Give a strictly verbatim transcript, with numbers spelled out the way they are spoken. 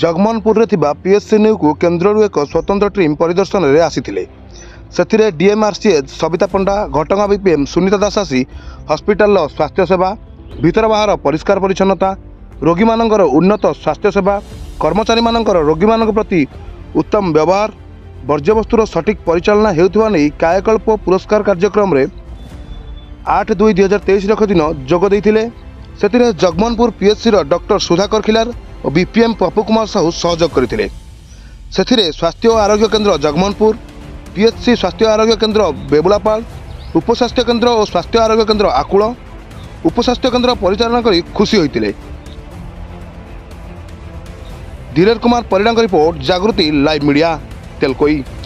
जगमोहनपुर PHC new को केन्द्र एक स्वतंत्र टीम परिदर्शन में आसीथिले। से डीएमआरसीए सबिता पंडा घटगां बीपीएम सुनिता दास आसी हस्पिटाल स्वास्थ्य सेवा भितर बाहर परिष्कार परिच्छन्नता रोगी मानकर उन्नत स्वास्थ्य सेवा कर्मचारी मानकर रोगी मान प्रति उत्तम व्यवहार बर्ज्यवस्तुर सठिक परिचालना हेउथवा नै कायकल्प पुरस्कार कार्यक्रम में आठ दुई दुई हजार तेईस रख दिन जोगदे से जगमोहनपुर पीएचसी डॉक्टर सुधाकर खिलार और बीपीएम पपू कुमार साहू सहयोग करते। से स्वास्थ्य और आरोग्य केन्द्र जगमोहनपुर पीएचसी स्वास्थ्य आरोग्य केन्द्र बेबुलापाल उपस्वास्थ्य केन्द्र और स्वास्थ्य आरोग्य केन्द्र आकुल उपस्वास्थ्य केन्द्र परिचालन करी खुशी होते। धीरेज कुमार परिणाम रिपोर्ट जागृति लाइव मीडिया तेलकोई।